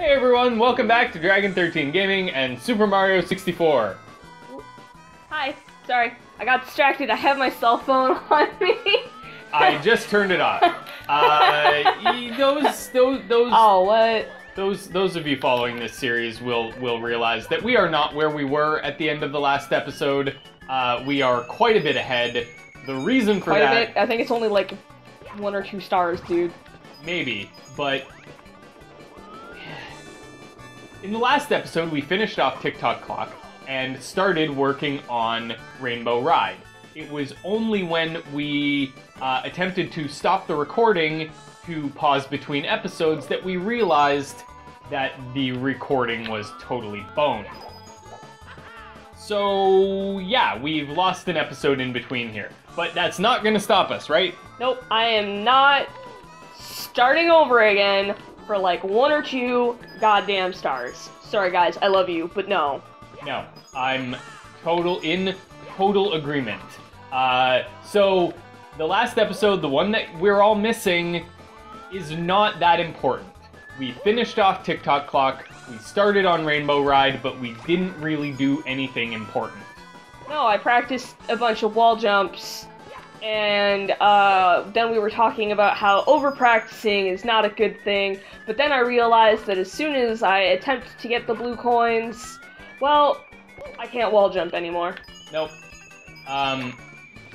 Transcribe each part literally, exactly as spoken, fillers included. Hey everyone, welcome back to Dragon thirteen Gaming and Super Mario sixty-four. Hi, sorry, I got distracted. I have my cell phone on me. I just turned it off. Uh, those, those, those. Oh, what? Those, those of you following this series will will realize that we are not where we were at the end of the last episode. Uh, we are quite a bit ahead. The reason for quite that. Quite a bit. I think it's only like one or two stars, dude. Maybe, but. In the last episode, we finished off TikTok Clock and started working on Rainbow Ride. It was only when we uh, attempted to stop the recording to pause between episodes that we realized that the recording was totally boned. So yeah, we've lost an episode in between here, but that's not gonna stop us, right? Nope, I am not starting over again for like one or two goddamn stars. Sorry guys, I love you, but no. No, I'm total in total agreement. Uh, so the last episode, the one that we're all missing, is not that important. We finished off TikTok Clock, we started on Rainbow Ride, but we didn't really do anything important. No, I practiced a bunch of wall jumps. And uh, then we were talking about how over-practicing is not a good thing, but then I realized that as soon as I attempted to get the blue coins, well, I can't wall jump anymore. Nope. Um,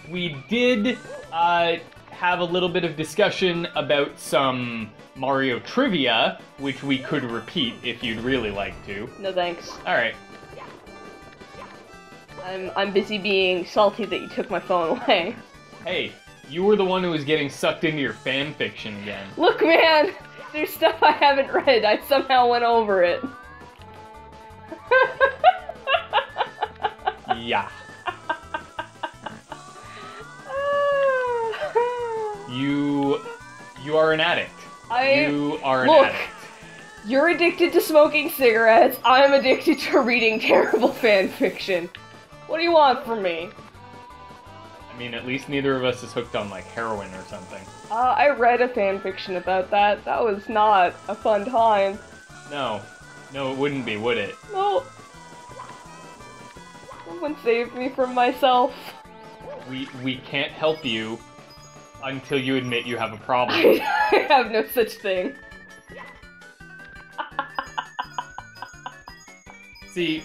we did uh, have a little bit of discussion about some Mario trivia, which we could repeat if you'd really like to. No thanks. Alright. I'm, I'm busy being salty that you took my phone away. Hey, you were the one who was getting sucked into your fan fiction again. Look, man, there's stuff I haven't read. I somehow went over it. Yeah. you, you are an addict. I, you are an look, addict. You're addicted to smoking cigarettes. I'm addicted to reading terrible fan fiction. What do you want from me? I mean, at least neither of us is hooked on, like, heroin or something. Uh, I read a fanfiction about that. That was not a fun time. No. No, it wouldn't be, would it? No. Someone saved me from myself. We, we can't help you until you admit you have a problem. I have no such thing. See,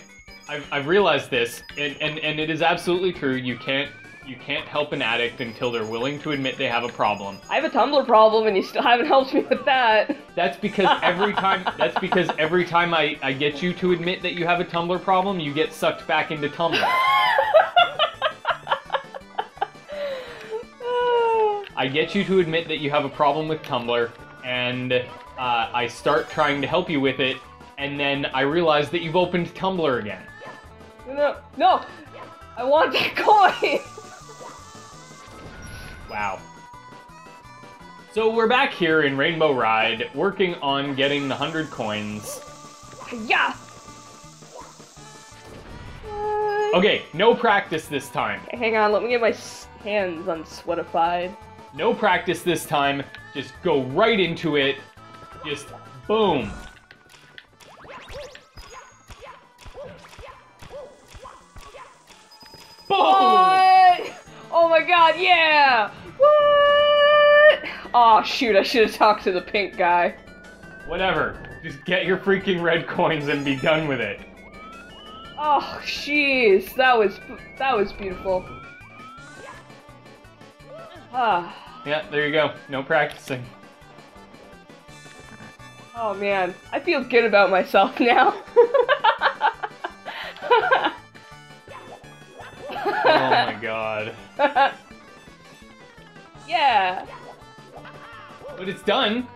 I've, I've realized this, and, and, and it is absolutely true. You can't You can't help an addict until they're willing to admit they have a problem. I have a Tumblr problem, and you still haven't helped me with that. That's because every time that's because every time I, I get you to admit that you have a Tumblr problem, you get sucked back into Tumblr. I get you to admit that you have a problem with Tumblr, and uh, I start trying to help you with it, and then I realize that you've opened Tumblr again. No, no, I want that coin. Wow. So we're back here in Rainbow Ride, working on getting the hundred coins. Yeah. What? Okay, no practice this time. Hang on, let me get my hands unsweatified. No practice this time. Just go right into it. Just boom. Boom. Oh my god, yeah! What? Aw, oh, shoot, I should've talked to the pink guy. Whatever. Just get your freaking red coins and be done with it. Oh, jeez. That was... that was beautiful. Ah. Yeah, there you go. No practicing. Oh, man. I feel good about myself now. Oh my god. Yeah. But it's done.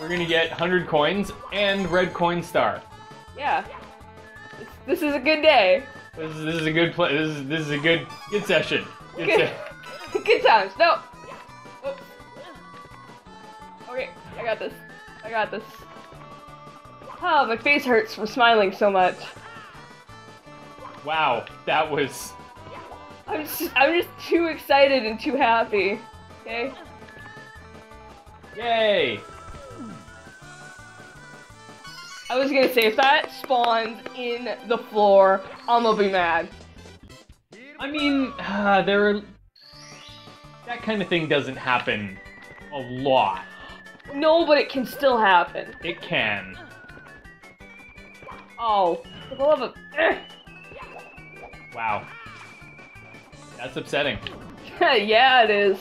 We're gonna get one hundred coins and red coin star. Yeah. It's, this is a good day. This is, this is a good play. This is this is a good good session. Good, good, se good times. No. Oops. Okay, I got this. I got this. Oh, my face hurts from smiling so much. Wow, that was. I'm just, I'm just too excited and too happy. Okay? Yay! I was gonna say, if that spawns in the floor, I'm gonna be mad. I mean, uh, there are... that kind of thing doesn't happen a lot. No, but it can still happen. It can. Oh, for the love of... Wow. That's upsetting. Yeah, it is.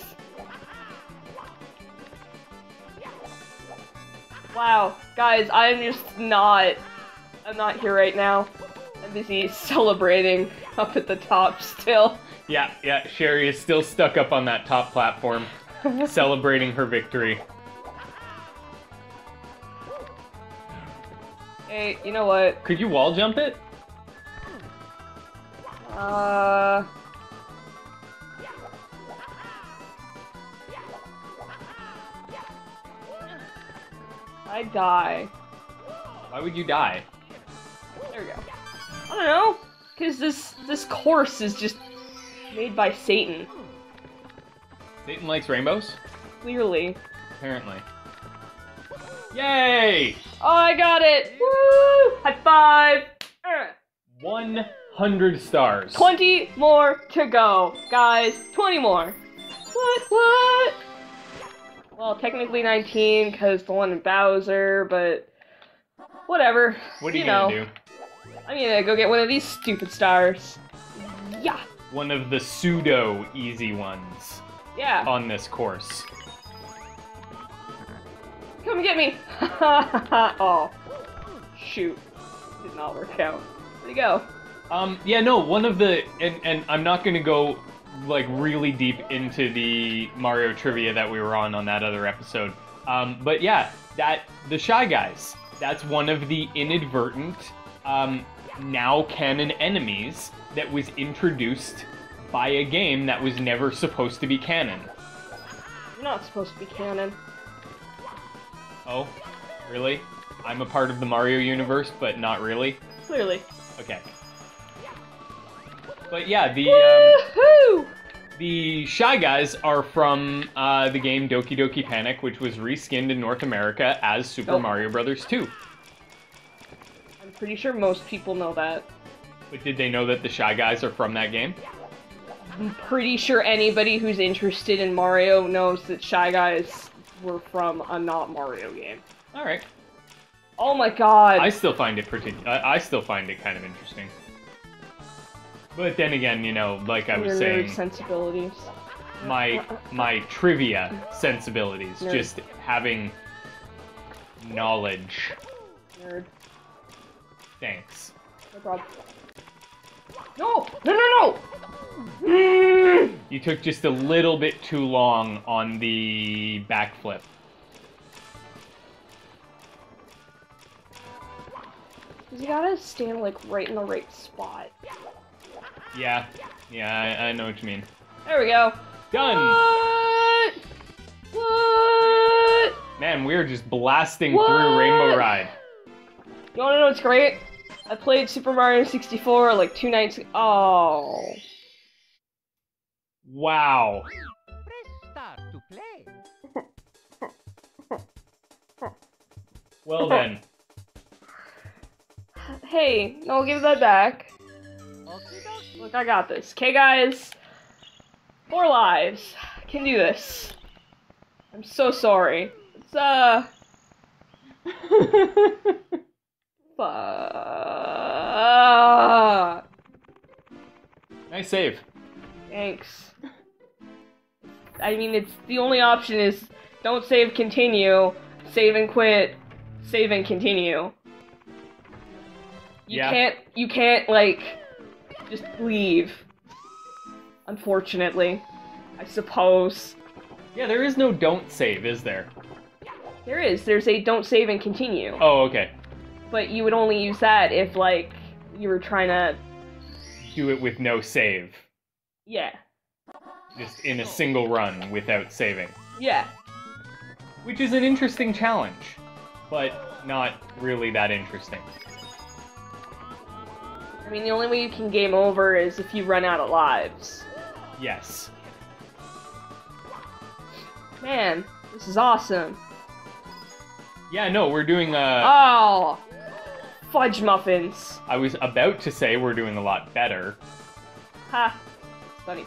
Wow, guys, I'm just not... I'm not here right now. I'm busy celebrating up at the top still. Yeah, yeah, Sherri is still stuck up on that top platform, celebrating her victory. Hey, you know what? Could you wall jump it? Uh... I die. Why would you die? There we go. I don't know, because this this course is just made by Satan. Satan likes rainbows? Clearly. Apparently. Yay! Oh, I got it! Woo! High five! one hundred stars. twenty more to go, guys. twenty more. What? What? Well, technically nineteen, because the one in Bowser, but whatever. What are you, you know. gonna do? I'm gonna go get one of these stupid stars. Yeah! One of the pseudo-easy ones. Yeah. On this course. Come get me! Oh. Shoot. Did not work out. Where'd it go? Um, yeah, no, one of the... And, and I'm not gonna go... like really deep into the Mario trivia that we were on on that other episode. Um, but yeah, that the Shy Guys, that's one of the inadvertent um, now canon enemies that was introduced by a game that was never supposed to be canon. You're not supposed to be canon. Oh, really? I'm a part of the Mario universe, but not really? Clearly. Okay. But yeah, the um, the Shy Guys are from uh, the game Doki Doki Panic, which was reskinned in North America as Super oh. Mario Brothers two. I'm pretty sure most people know that. But did they know that the Shy Guys are from that game? I'm pretty sure anybody who's interested in Mario knows that Shy Guys were from a not Mario game. All right. Oh my God. I still find it pretty. I, I still find it kind of interesting. But then again, you know, like I was saying, sensibilities. My my trivia sensibilities, Nerd. Just having knowledge. Nerd. Thanks. No problem. No, no, no, no! Mm. You took just a little bit too long on the backflip. You gotta stand like right in the right spot. Yeah, yeah, I, I know what you mean. There we go. Done! What? What? Man, we are just blasting what? through Rainbow Ride. You wanna know what's great? I played Super Mario sixty-four like two nights ago. Oh. Wow. Press start to play. Well then. Hey, no, give that back. Look, I got this. Okay, guys. Four lives. I can do this. I'm so sorry. It's, uh... Fuck. Nice save. Thanks. I mean, it's... the only option is don't save, continue. Save and quit. Save and continue. You yeah. can't... You can't, like... just leave. Unfortunately. I suppose. Yeah, there is no don't save, is there? There is. There's a don't save and continue. Oh, okay. But you would only use that if, like, you were trying to... do it with no save. Yeah. Just in a single run without saving. Yeah. Which is an interesting challenge, but not really that interesting. I mean, the only way you can game over is if you run out of lives. Yes. Man, this is awesome. Yeah, no, we're doing, uh... oh! fudge muffins. I was about to say we're doing a lot better. Ha. Funny.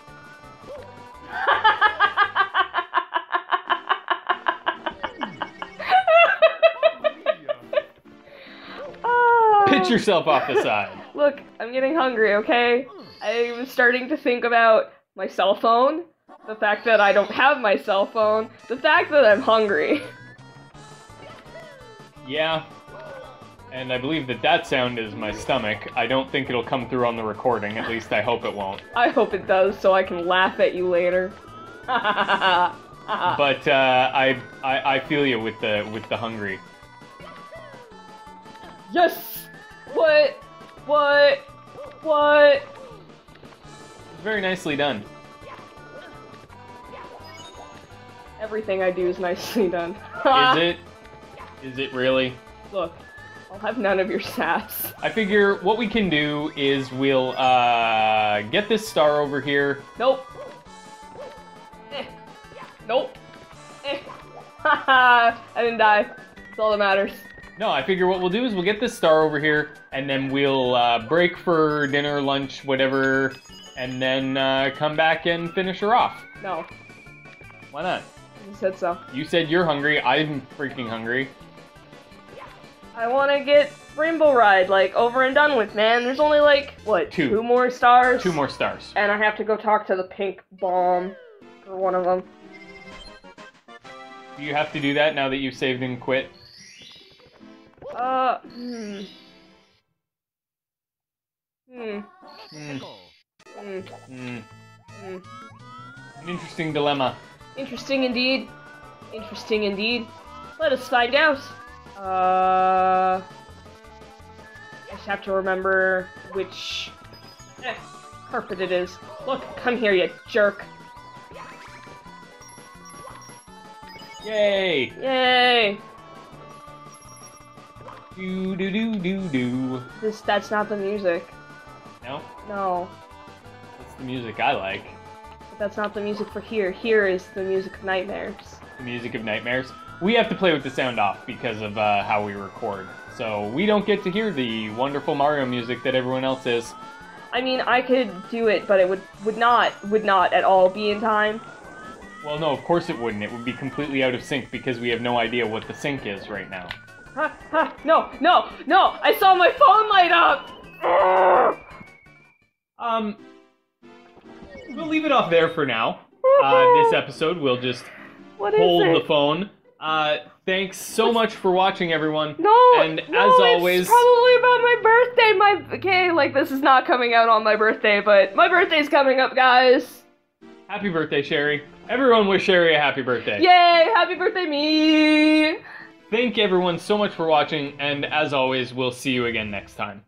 Pitch yourself off the side. Look, I'm getting hungry, okay? I'm starting to think about my cell phone, the fact that I don't have my cell phone, the fact that I'm hungry. Yeah. And I believe that that sound is my stomach. I don't think it'll come through on the recording. At least I hope it won't. I hope it does, so I can laugh at you later. But uh, I, I I feel you with the with the hungry. Yes. What? What? What? Very nicely done. Everything I do is nicely done. Is it? Is it really? Look. I'll have none of your sass. I figure what we can do is we'll uh, get this star over here. Nope. Eh. Nope. Eh. Haha, I didn't die. That's all that matters. No, I figure what we'll do is we'll get this star over here, and then we'll uh, break for dinner, lunch, whatever, and then uh, come back and finish her off. No. Why not? You said so. You said you're hungry. I'm freaking hungry. I want to get Rainbow Ride, like, over and done with, man. There's only, like, what, two. two more stars? Two more stars. And I have to go talk to the pink bomb for one of them. Do you have to do that now that you've saved and quit? Uh, hmm. Hmm. Hmm. Hmm. Hmm. Hmm. An interesting dilemma. Interesting indeed. Interesting indeed. Let us find out. Uh, I just have to remember which eh, carpet it is. Look, come here, you jerk. Yay! Yay! Do do do do do. This that's not the music. No? No. That's the music I like. But that's not the music for here. Here is the music of nightmares. The music of nightmares? We have to play with the sound off because of uh, how we record. So we don't get to hear the wonderful Mario music that everyone else is. I mean, I could do it, but it would, would not, would not at all be in time. Well, no, of course it wouldn't. It would be completely out of sync because we have no idea what the sync is right now. Ha, ha, no, no, no! I saw my phone light up! Um, we'll leave it off there for now. Uh, this episode, we'll just what hold is it? the phone. Uh, thanks so much for watching, everyone. No, and as no, always, it's probably about my birthday. My okay, like this is not coming out on my birthday, but my birthday's coming up, guys. Happy birthday, Sherri! Everyone wish Sherri a happy birthday. Yay! Happy birthday, me! Thank everyone so much for watching, and as always, we'll see you again next time.